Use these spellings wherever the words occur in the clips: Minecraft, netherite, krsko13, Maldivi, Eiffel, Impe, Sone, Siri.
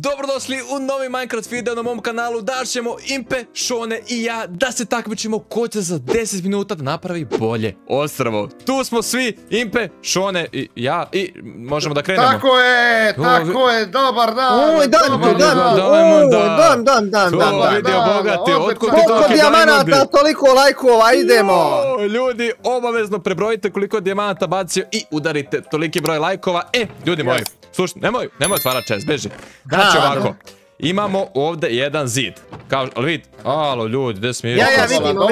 Dobrodošli u novi Minecraft video na mom kanalu. Danas ćemo Impe, Šone i ja da se takmičimo ko će za 10 minuta da napravi bolje ostrvo. Tu smo svi, Impe, Šone i ja, i možemo da krenemo. Tako je, dobar dan. Dobar dan. To vidio bogati, otkud ti toliko dijamanata, toliko lajkova, idemo. Ljudi, obavezno prebrojite koliko dijamanata bacio i udarite toliki broj lajkova. E, ljudi moji. Slušaj, nemoj otvarat čest, beži. Znači ovako, imamo ovdje jedan zid. Ali vidite, alo ljudi, gdje smo? Ja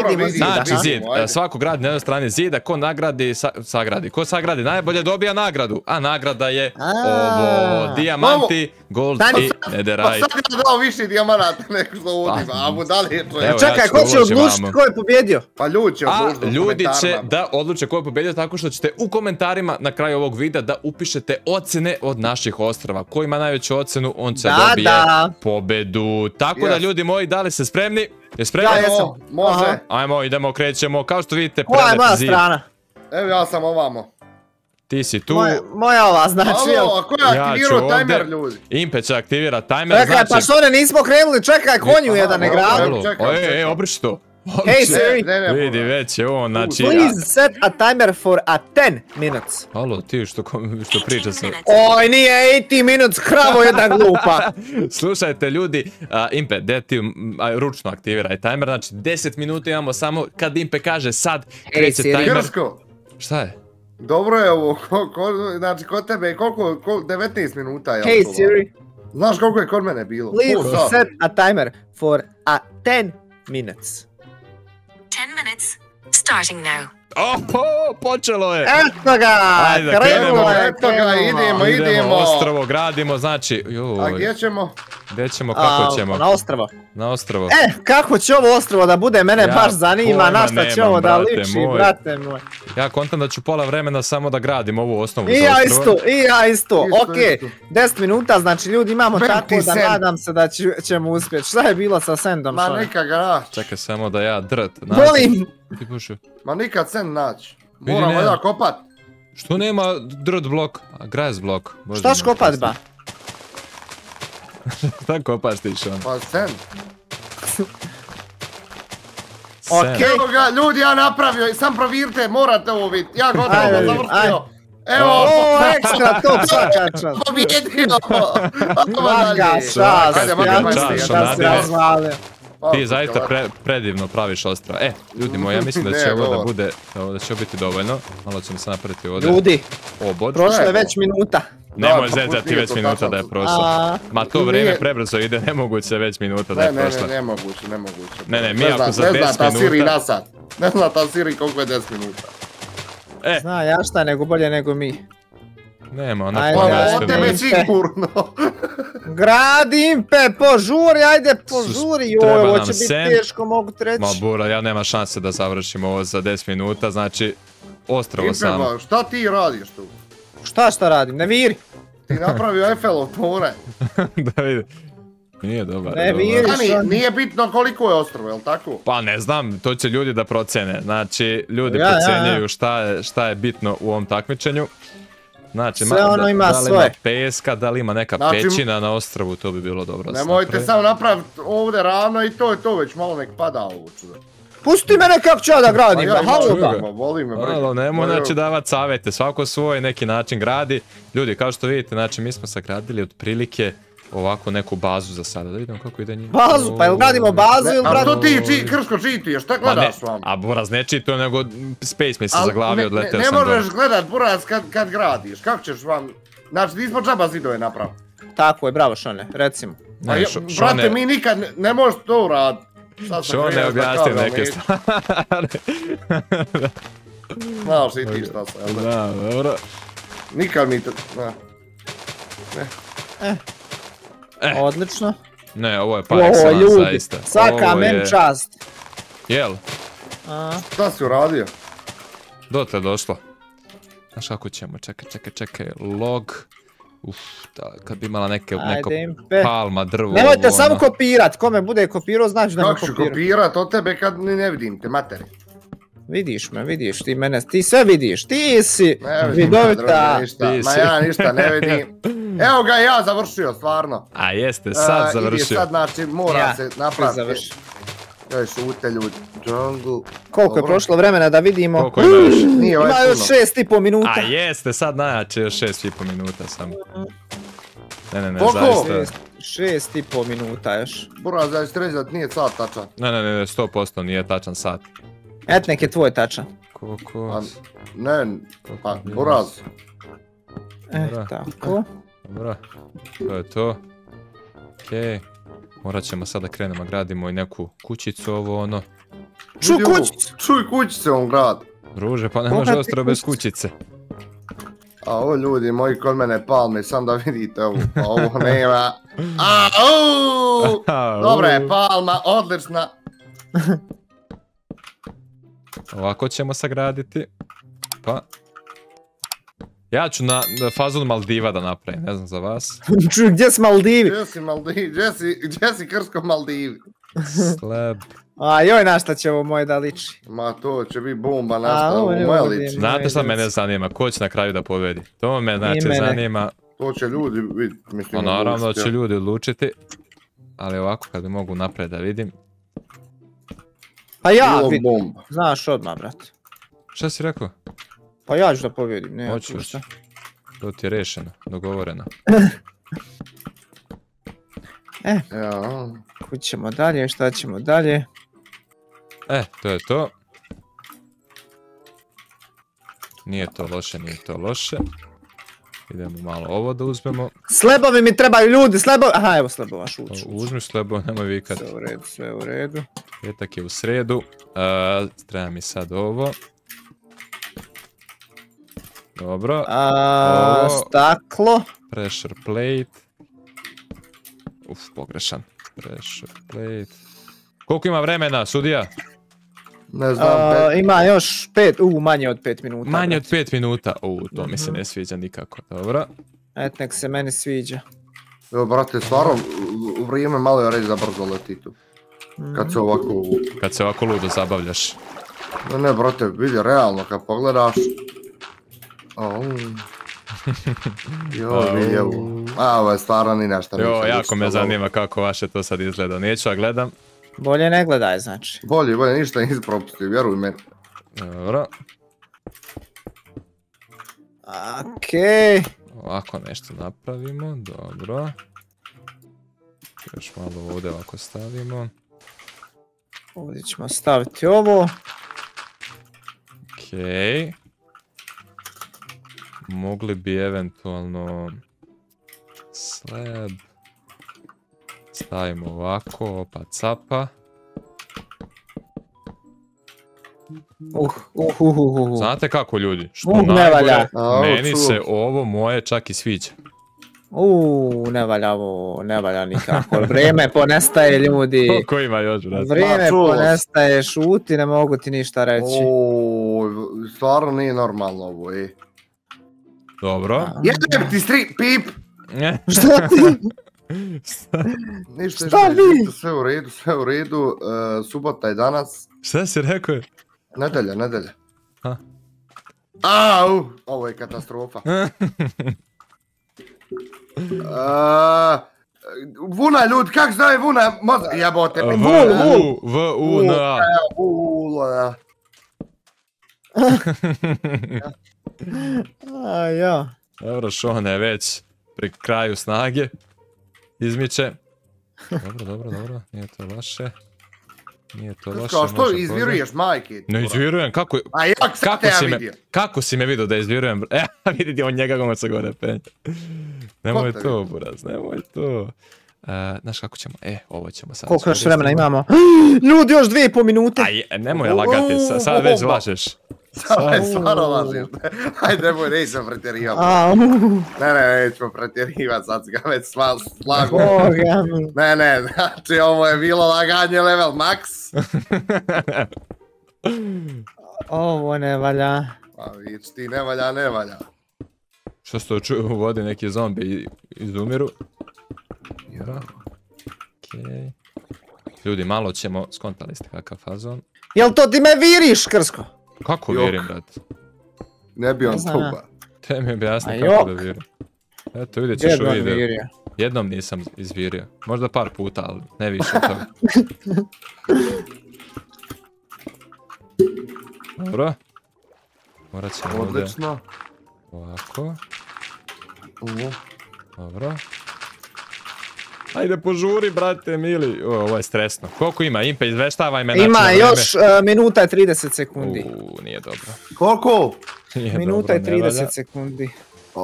vidimo zid. Znači zid, svako gradi na jednoj strani zida, ko nagradi, sagradi. Ko sagradi najbolje dobija nagradu. A nagrada je ovo, dijamanti, gold i netherite. Pa sad je dao više dijamanata nego što uvodimo, a budali je to je. Čekaj, ko će odlučiti ko je pobjedio? Pa ljudi će odlučiti u komentarima. Ljudi će da odluče ko je pobjedio tako što ćete u komentarima na kraju ovog videa da upišete ocene od naših ostrava. Ko ima najveću ocenu, on će dobije pobedu. Tako da ljudi moji, da li ste spremni? Je spremni? Ja jesam, može. Ajmo, idemo, krećemo, kao što vidite, prelep zid. Evo ja sam ovamo. Ti si tu. Moja ova, znači. Alo, ako je aktivirao tajmer, ljudi? Impe će aktivira tajmer, znači. Čekaj, pa što ne, nismo krenuli, čekaj, konju jedan ne grao. Obriši to. Hej Siri. Vidi, već je on, znači. Please set a timer for a 10 minutes. Alo, ti što priča sam. Oj, nije 80 minutes, kravo jedna glupa. Slušajte ljudi, Impe, gdje ti ručno aktiviraj tajmer, znači 10 minuta imamo samo kad Impe kaže sad kreće tajmer. Šta je? Dobro je ovo, znači kod tebe je koliko, 19 minuta je ovo. Hey Siri. Znaš koliko je kod mene bilo? Please set a timer for a 10 minutes. 10 minutes, starting now. Oho, počelo je! Eto ga, krenemo, eto ga, idemo. Ostrvo gradimo, znači... A gdje ćemo? Gdje ćemo, kako ćemo? Na ostrvo. Na ostrvo. E, kako će ovo ostrvo da bude, mene baš zanima, na šta će ovo da liči, brate moj. Ja kontam da ću pola vremena samo da gradim ovu osnovu za ostrvo. I ja isto, okej, 10 minuta, znači ljudi imamo tako da nadam se da ćemo uspjeti. Šta je bilo sa sendom? Ma neka ga. Čekaj samo da ja volim! Ma nikad send naći, moramo ja kopat. Što nema dirt blok, a grass blok? Štaš kopat ba? Šta kopaš ti što? Pa send. Evo ga ljudi, ja napravio, sam provirte, morate ovo vidjeti, ja gotovo završio. Evo, ekstra, to svaka čast. Pobjedio! Svaka čast, ja se razvale. Ti zaista predivno praviš ostrava. E, ljudi moji, ja mislim da će ovo da bude, da će biti dovoljno. Malo ćemo se napraviti ovdje. Ljudi, prošla je već minuta. Nemoj zezati već minuta da je prošla. Ma to vrijeme prebrzo ide, nemoguće već minuta da je prošla. Ne, nemoguće. Ne, mi ako za 10 minuta... Ne zna ta Siri nasad. Ne zna ta Siri koliko je 10 minuta. Zna ja šta, nego bolje nego mi. Nema, ona povesti. O tebe sigurno. Gradim pe, požuri, ajde požuri. Joj, ovo će biti teško, mogu treći. Ma bura, ja nema šanse da završim ovo za 10 minuta, znači ostrvo samo. Impe, šta ti radiš tu? Šta radim, ne viri. Ti napravio Eiffelov toranj. Da vidim. Nije dobar. Nije bitno koliko je ostrvo, jel tako? Pa ne znam, to će ljudi da procene. Znači, ljudi procenjuju šta je bitno u ovom takmičenju. Znači, da li ima peska, da li ima neka pećina na ostrvu, to bi bilo dobro. Nemojte samo napraviti ovdje ravno i to je to, već malo nek pada ovo čuda. Pusti mene kako ću ja da gradim, halo da. Nemoj znači davat savjete, svako svoj neki način gradi. Ljudi, kao što vidite, znači mi smo sagradili otprilike ovako neku bazu za sada, da vidimo kako ide njih. Bazu, pa jel gradimo bazu ili... A to ti Krško čituješ, šta gledaš vam? A Buraz ne čitujem, nego Space mi se zaglavio, odleteo sam dole. Ne možeš gledat Buraz kad gradiš, kako ćeš vam... Znači nismo džaba zidove napravili. Tako je, bravo Šone, recimo. Brate, mi nikad ne možeš to uraditi. Šone objasni neke stvari. Znaš i ti šta sam, jel da? Dobro. Nikad mi... Odlično. Ne, ovo je par excellence, zaista. Svaka men čast. Jel? Šta si uradio? Dotle došlo. Znaš kako ćemo, čekaj, log. Uff, kad bi imala neko palma, drvo. Nemojte samo kopirat, ko me bude kopirao znaš da me kopiram. Kako ću kopirat od tebe kad ne vidim te materi? Vidiš me, vidiš ti mene, ti sve vidiš, ti si vidovita. Ma ja ništa ne vidim. Evo ga ja završio, stvarno. A jeste, sad završio. I sad, znači, mora se napraviti. Joj, šute ljudi. Koliko je prošlo vremena da vidimo? Koliko ima još? Ima još 6,5 minuta. A jeste, sad najjače još 6,5 minuta samo. Ne, zaista. 6,5 minuta još. Bura, zaista reći da nije sat tačan. Ne, 100% nije tačan sat. Et nek je tvoj tačan. Koliko? Ne, pa, Buraz. Tako. Dobro, to je to. Okej. Morat ćemo sad da krenemo, gradimo i neku kućicu, ovo ono. Čuj kućicu! Čuj kućice on grad. Druže, pa ne može ostro bez kućice. A ovo ljudi moji kod mene palme, sam da vidite ovo, pa ovo nema. Au! Dobra je palma, odlična. Ovako ćemo sagraditi. Pa... Ja ću na fazon Maldiva da napravim, ne znam za vas. Čuj, gdje si Maldivi? Gdje si Krsko Maldivi? Slab. A joj, na šta će ovo moje da liči? Ma to će biti bomba, na šta ovo moje liči. Znate šta mene zanima, ko će na kraju da pobedi? To me znači zanima. To će ljudi vidjeti. Naravno će ljudi odlučiti. Ali ovako kad mogu napred da vidim. Pa ja vidim, znaš odmah brat. Šta si rekao? Pa ja ću da pobjedim, ne. Hoćeš. To ti je rešeno, dogovoreno. Kud ćemo dalje, šta ćemo dalje? To je to. Nije to loše. Idemo malo ovo da uzmemo. Slebovi mi trebaju ljudi, slebovi! Aha, evo slebova, šuć. Uzmi slebo, nemoj vikat. Sve u redu. Petak je u sredu. Treba mi sad ovo. Dobro. Staklo. Pressure plate. Uf, pogrešan. Pressure plate. Koliko ima vremena, sudija? Ne znam. Ima još 5, manje od 5 minuta. Manje od 5 minuta. To mi se ne sviđa nikako. Dobro. Nek se meni sviđa. Evo, brate, stvarno, vrijeme malo je reći da brzo leti tu. Kad se ovako ludo zabavljaš. Ne, brate, vidi, realno, kad pogledaš... Ovo je stvarno ni nešto. Jako me zanima kako vaše to sad izgleda. Neću, a gledam. Bolje ne gledaj, znači. Bolje, ništa nisi propustio, vjeruj meni. Dobro. Okej. Ovako nešto napravimo, dobro. Još malo ovdje ovako stavimo. Ovdje ćemo staviti ovo. Okej. Mogli bi eventualno slab stavimo ovako, opa capa. Znate kako ljudi, što najbolje, meni se ovo moje čak i sviđa. Ne valja nikako, vrijeme ponestaje ljudi. Koliko ima još, brate? Vrijeme ponestaje, šuti, ne mogu ti ništa reći. Stvarno nije normalno ovo, Dobro. Jedem ti stri, pip! Šta ti? Šta vi? Sve u redu, subota je danas. Šta si rekao? Nedelja. Au! Ovo je katastrofa. Vuna ljudi, kak zove Vuna? Jebote. Vuna. Vuna. Dobro, Šone je već pri kraju snage. Izmiče. Dobro, nije to loše. Kao što izviruješ majke? Ne izvirujem, kako si me vidio da izvirujem? Vidite, on njega goma se gore penja. Nemoj to, Buraz, nemoj to. Znaš kako ćemo, ovo ćemo sad. Koliko još vremena imamo? Ljudi, još 2,5 minute. Nemoj lagati, sad već lažeš. Sada je stvarno lažim. Ajde, nemoj, nećemo pretjerivati. Nećemo pretjerivati, sad si ga već slagu. Ne, znači ovo je bilo laganje level max. Ovo ne valja. Pa vič ti, ne valja. Što se to čuju, vode neki zombi izumiru. Ljudi, malo ćemo, skontali ste kakav fazon. Jel to ti me viriš, Krsko? Kako virim, brate? Ne bi on stupa. Te mi objasni kako da virim. Eto, vidjet ćeš u videu. Jednom nisam izvirio. Možda par puta, ali ne više od toga. Dobro. Morat ćemo ovdje. Odlično. Ovako. Dobro. Ajde, požuri, brate, mili. Ovo je stresno. Koliko ima? Impe, izveštavaj me. Ima još minuta i 30 sekundi. Nije dobro. Koliko? Minuta i 30 sekundi. Ok.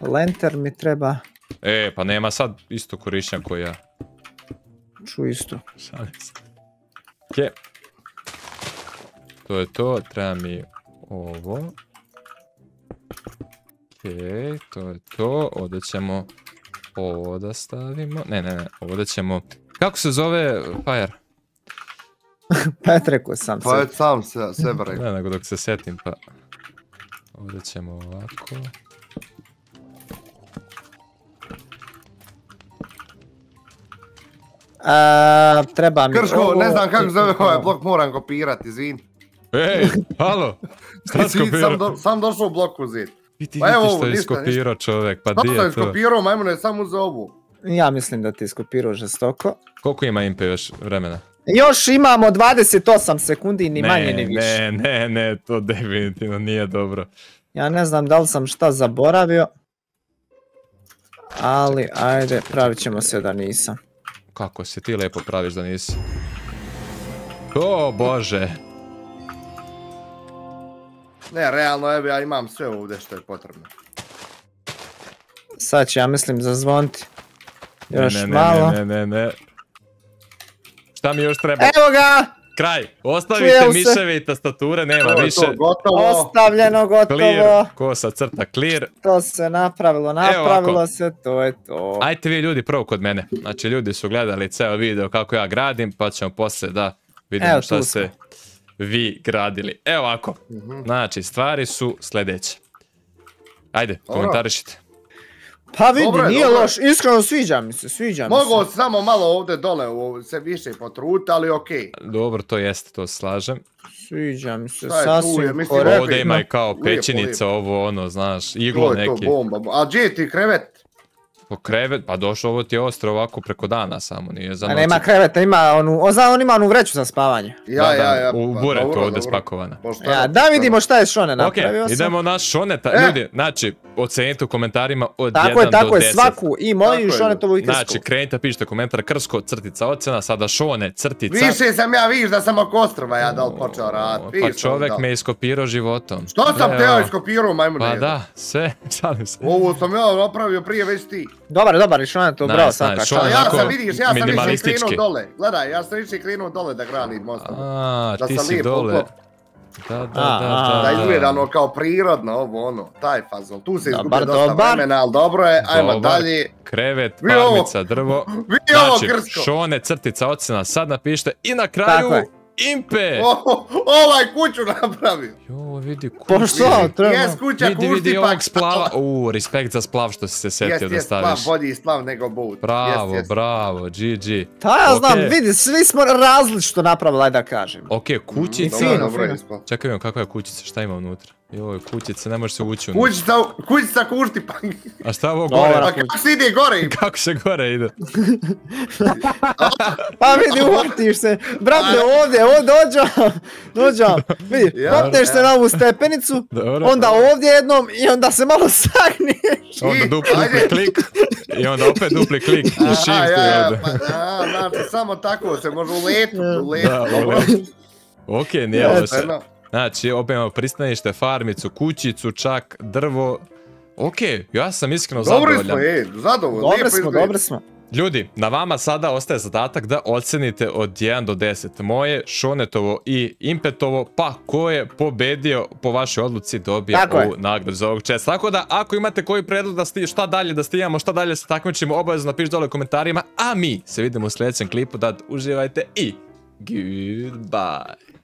Lenter mi treba. E, pa nema sad isto korišnja ko ja. Ču isto. Ok. To je to, treba mi ovo. Ok, to je to, ovdje ćemo ovo da stavimo, ne, ovdje ćemo, kako se zove Fire? Pa ja rekao sam se. Pa ja sam se brek. Ne, nego dok se setim pa, ovdje ćemo ovako. Treba mi... Krško, ne znam kako zove ovaj blok, moram kopirati, izvin. Ej, halo, šta skopirao? Sam došao u bloku uzeti. I ti što je iskopirao čovjek, pa di je to? Što je iskopirao, majmune, je sam uzeo ovu. Ja mislim da ti iskopirao žestoko. Koliko ima Impe još vremena? Još imamo 28 sekundi, ni manje ni više. Ne, to definitivno nije dobro. Ja ne znam da li sam šta zaboravio. Ali, ajde, pravit ćemo se da nisam. Kako si ti lijepo praviš da nisi? O bože! Ne, realno evo ja imam sve ovdje što je potrebno. Sad će, ja mislim, zazvoniti. Još malo. Ne. Šta mi još treba? Evo ga! Kraj! Ostavite miševi i tastature, nema više. Ostavljeno, gotovo. Kosa crta clear. To se napravilo se, to je to. Ajte vi ljudi prvo kod mene. Znači ljudi su gledali ceo video kako ja gradim, pa ćemo poslije da vidimo šta se... vi gradili. Evo ovako. Znači, stvari su sljedeće. Ajde, komentarišite. Pa vidi, nije loš. Iskreno sviđa mi se, sviđa mi se. Mogu samo malo ovdje dole se više potruti, ali okej. Dobro, to jeste, to slažem. Sviđa mi se, sasvim korektno. Ovdje ima i kao pećinica, ovo ono, znaš, iglo neki. To je to bomba. A gdje je ti krevet? Po krevet, pa došlo, ovo ti je ostro ovako preko dana samo, nije za noć. A nema kreveta, ima onu, on ima onu vreću za spavanje. Ja. U buretu ovdje spakovana. Da vidimo šta je Šone napravio. Ok, idemo na Šoneta, ljudi, znači, ocenite u komentarima od 1 do 10. Tako je, svaku, i moju i Šonetovu i Krsku. Znači, krenite, pišite komentar Krsko, crtica ocena, sada Šone, crtica. Više sam ja, viš da sam oko ostrva ja da li počeo rad. Pa čovek me iskopirao životom. Što sam teo iskopirao, majmune? Pa da, sve, šalim se. Ovo sam ja napravio prije već ti. Dobar, i Šone to brao sad tako. Ja sam više krenuo dole, gledaj, ja sam više krenuo dole da granim mostom. Aaa, ti si dole. Da izgleda ono kao prirodno, ovo ono, taj fazon. Tu se izgubio dosta vremena, ali dobro je, ajmo dalje. Krevet, palmica, drvo. Znači, Šone, crtica, ocena, sad napišite i na kraju Impe! Ovaj kuću napravio! Jo, vidi kuću. Pošto, treba. Jes kuća kuštipak. Vidi ovog splava. Respekt za splav što si se setio da staviš. Jes, bolji splav nego boot. Bravo, GG. Ta ja znam, vidi, svi smo različito napravili, aj da kažem. Ok, kućica. Čekaj imam, kakva je kućica, šta ima unutra? Joj, kućica, ne možeš se ući unutra. Kućica kuštipak. A šta ovo gore? A kako se ide gore? Kako se gore ide? Pa vidi, uhvatiš se. Brate, ovdje, dođam. Vidi, hopneš se na ovu stepenicu, onda ovdje jednom i onda se malo sagneš. Onda dupli klik i onda opet dupli klik i shift i ovdje. Znači, samo tako se može uletiti. Ok, nije ovo. Znači, opet imamo pristanište, farmicu, kućicu, čak, drvo. Ok, ja sam iskreno zadovoljan. Dobro smo. Ljudi, na vama sada ostaje zadatak da ocenite od 1 do 10 moje, Šonetovo i Impetovo, pa ko je pobedio po vašoj odluci dobije ovu nagradu za ovog česta. Tako da, ako imate koji predlog šta dalje da stigamo, šta dalje se takmičimo, obavezno napišite dole u komentarima, a mi se vidimo u sljedećem klipu, da uživajte i goodbye.